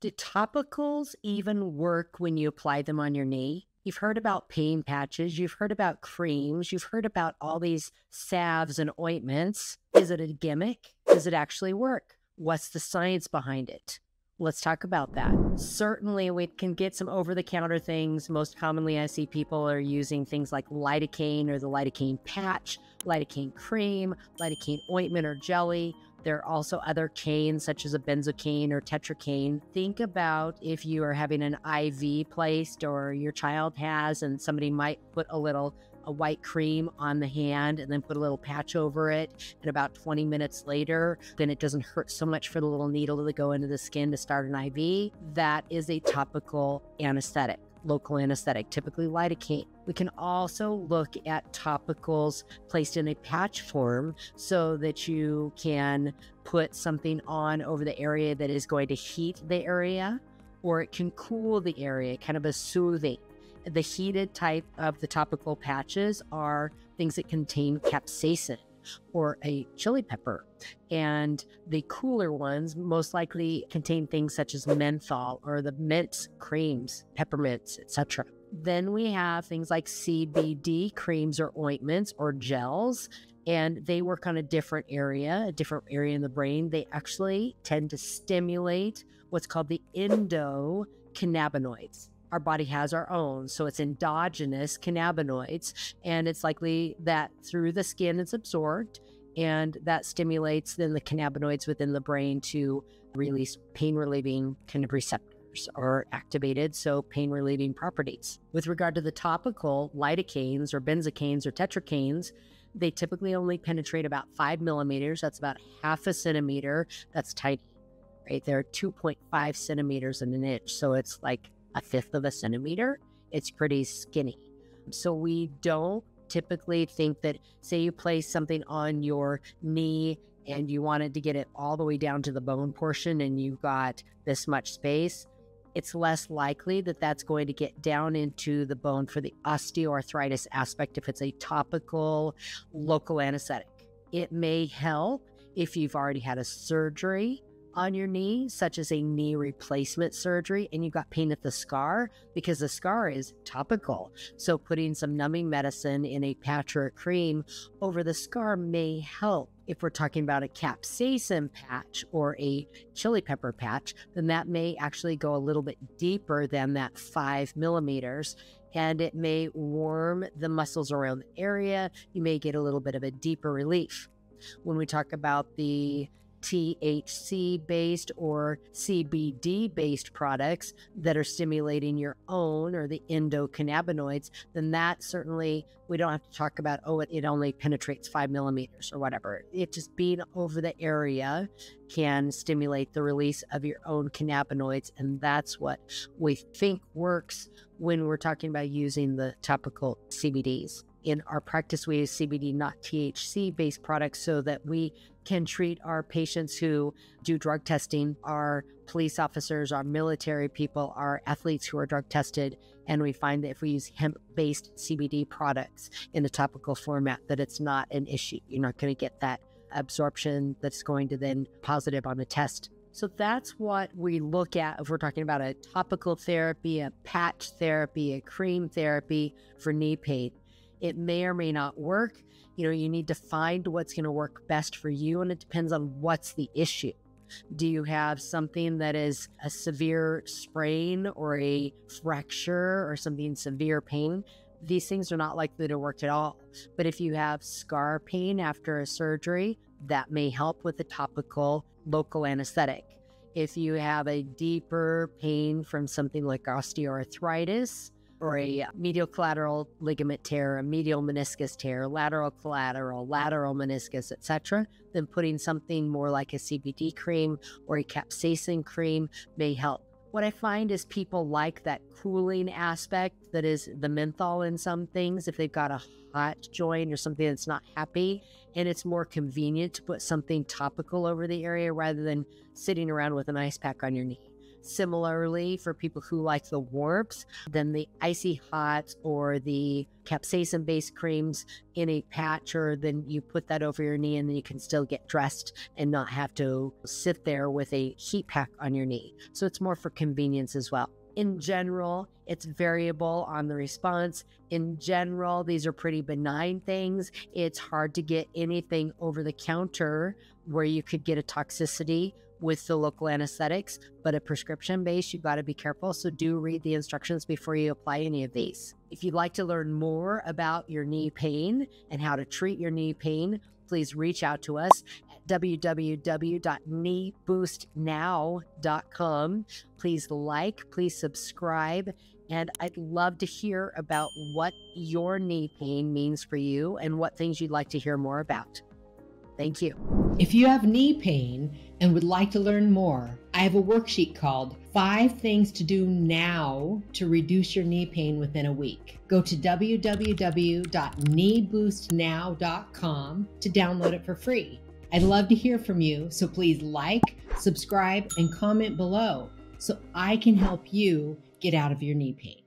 Do topicals even work when you apply them on your knee? You've heard about pain patches. You've heard about creams. You've heard about all these salves and ointments. Is it a gimmick? Does it actually work? What's the science behind it? Let's talk about that. Certainly, we can get some over-the-counter things. Most commonly, I see people are using things like lidocaine or the lidocaine patch, lidocaine cream, lidocaine ointment or jelly. There are also other canes, such as a benzocaine or tetracaine. Think about if you are having an IV placed or your child has, and somebody might put a white cream on the hand and then put a little patch over it. And about 20 minutes later, then it doesn't hurt so much for the little needle to go into the skin to start an IV. That is a topical anesthetic, local anesthetic, typically lidocaine. We can also look at topicals placed in a patch form so that you can put something on over the area that is going to heat the area, or it can cool the area, kind of a soothing. The heated type of the topical patches are things that contain capsaicin or a chili pepper. And the cooler ones most likely contain things such as menthol or the mints creams, peppermints, etc. Then we have things like CBD creams or ointments or gels, and they work on a different area in the brain. They actually tend to stimulate what's called the endocannabinoids. Our body has our own, so it's endogenous cannabinoids, and it's likely that through the skin it's absorbed, and that stimulates then the cannabinoids within the brain to release pain-relieving kind of receptors or activated, so pain-relieving properties. With regard to the topical lidocaines or benzocaines or tetracaines, they typically only penetrate about 5 millimeters. That's about half a centimeter. That's tiny, right? They're 2.5 centimeters in an inch, so it's like a fifth of a centimeter. It's pretty skinny. So we don't typically think that, say you place something on your knee and you wanted to get it all the way down to the bone portion and you've got this much space, it's less likely that that's going to get down into the bone for the osteoarthritis aspect if it's a topical local anesthetic. It may help if you've already had a surgery on your knee, such as a knee replacement surgery, and you got pain at the scar, because the scar is topical. So putting some numbing medicine in a patch or a cream over the scar may help. If we're talking about a capsaicin patch or a chili pepper patch, then that may actually go a little bit deeper than that 5 millimeters, and it may warm the muscles around the area. You may get a little bit of a deeper relief. When we talk about the THC-based or CBD-based products that are stimulating your own or the endocannabinoids, then that certainly, we don't have to talk about, oh, it only penetrates 5 millimeters or whatever. It just being over the area can stimulate the release of your own cannabinoids, and that's what we think works when we're talking about using the topical CBDs. In our practice, we use CBD, not THC-based products, so that we can treat our patients who do drug testing, our police officers, our military people, our athletes who are drug tested, and we find that if we use hemp-based CBD products in a topical format, that it's not an issue. You're not going to get that absorption that's going to then positive on the test. So that's what we look at if we're talking about a topical therapy, a patch therapy, a cream therapy for knee pain. It may or may not work. You know, you need to find what's going to work best for you, and it depends on what's the issue. Do you have something that is a severe sprain or a fracture or something severe pain? These things are not likely to work at all. But if you have scar pain after a surgery, that may help with a topical local anesthetic. If you have a deeper pain from something like osteoarthritis, or a medial collateral ligament tear, a medial meniscus tear, lateral collateral, lateral meniscus, etc., then putting something more like a CBD cream or a capsaicin cream may help. What I find is people like that cooling aspect that is the menthol in some things if they've got a hot joint or something that's not happy, and it's more convenient to put something topical over the area rather than sitting around with an ice pack on your knee. Similarly, for people who like the warmth, then the icy hot or the capsaicin-based creams in a patch, or then you put that over your knee and then you can still get dressed and not have to sit there with a heat pack on your knee. So it's more for convenience as well. In general, it's variable on the response. In general, these are pretty benign things. It's hard to get anything over the counter where you could get a toxicity with the local anesthetics, but a prescription base, you've got to be careful. So do read the instructions before you apply any of these. If you'd like to learn more about your knee pain and how to treat your knee pain, please reach out to us at www.kneeboostnow.com. Please like, please subscribe, and I'd love to hear about what your knee pain means for you and what things you'd like to hear more about. Thank you. If you have knee pain and would like to learn more, I have a worksheet called 5 Things to Do Now to Reduce Your Knee Pain Within a Week. Go to www.kneeboostnow.com to download it for free. I'd love to hear from you, so please like, subscribe, and comment below so I can help you get out of your knee pain.